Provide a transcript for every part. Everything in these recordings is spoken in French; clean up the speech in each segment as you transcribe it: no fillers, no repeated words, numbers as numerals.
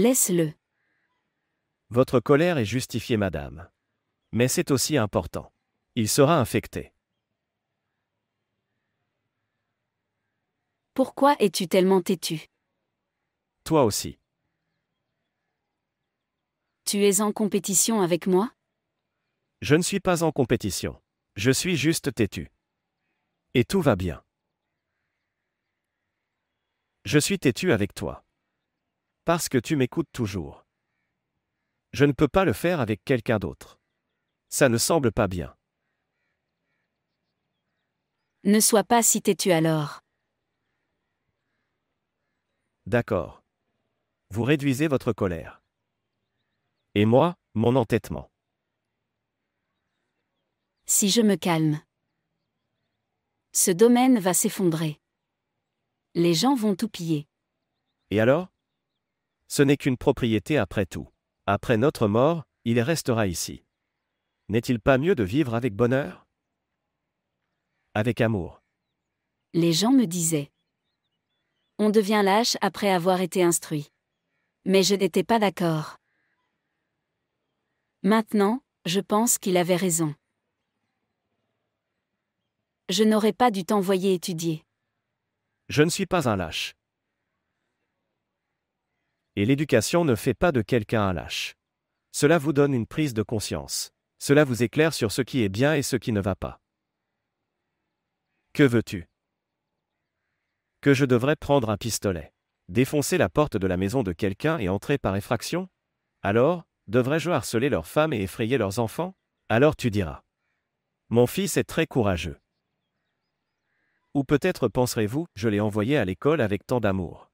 Laisse-le. Votre colère est justifiée, madame. Mais c'est aussi important. Il sera infecté. Pourquoi es-tu tellement têtu? Toi aussi. Tu es en compétition avec moi? Je ne suis pas en compétition. Je suis juste têtu. Et tout va bien. Je suis têtu avec toi. Parce que tu m'écoutes toujours. Je ne peux pas le faire avec quelqu'un d'autre. Ça ne semble pas bien. Ne sois pas si têtu alors. D'accord. Vous réduisez votre colère. Et moi, mon entêtement. Si je me calme, ce domaine va s'effondrer. Les gens vont tout piller. Et alors? Ce n'est qu'une propriété après tout. Après notre mort, il restera ici. N'est-il pas mieux de vivre avec bonheur? Avec amour. Les gens me disaient. On devient lâche après avoir été instruit. Mais je n'étais pas d'accord. Maintenant, je pense qu'il avait raison. Je n'aurais pas dû t'envoyer étudier. Je ne suis pas un lâche. Et l'éducation ne fait pas de quelqu'un un lâche. Cela vous donne une prise de conscience. Cela vous éclaire sur ce qui est bien et ce qui ne va pas. Que veux-tu? Que je devrais prendre un pistolet, défoncer la porte de la maison de quelqu'un et entrer par effraction? Alors, devrais-je harceler leurs femmes et effrayer leurs enfants? Alors tu diras. Mon fils est très courageux. Ou peut-être penserez-vous, je l'ai envoyé à l'école avec tant d'amour.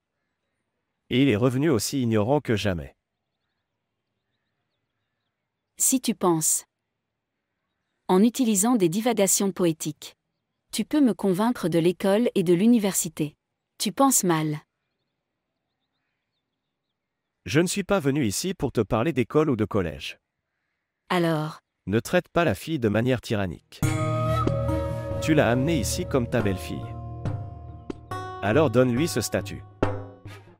Et il est revenu aussi ignorant que jamais. Si tu penses, en utilisant des divagations poétiques, tu peux me convaincre de l'école et de l'université. Tu penses mal. Je ne suis pas venu ici pour te parler d'école ou de collège. Alors, ne traite pas la fille de manière tyrannique. Tu l'as amenée ici comme ta belle-fille. Alors donne-lui ce statut.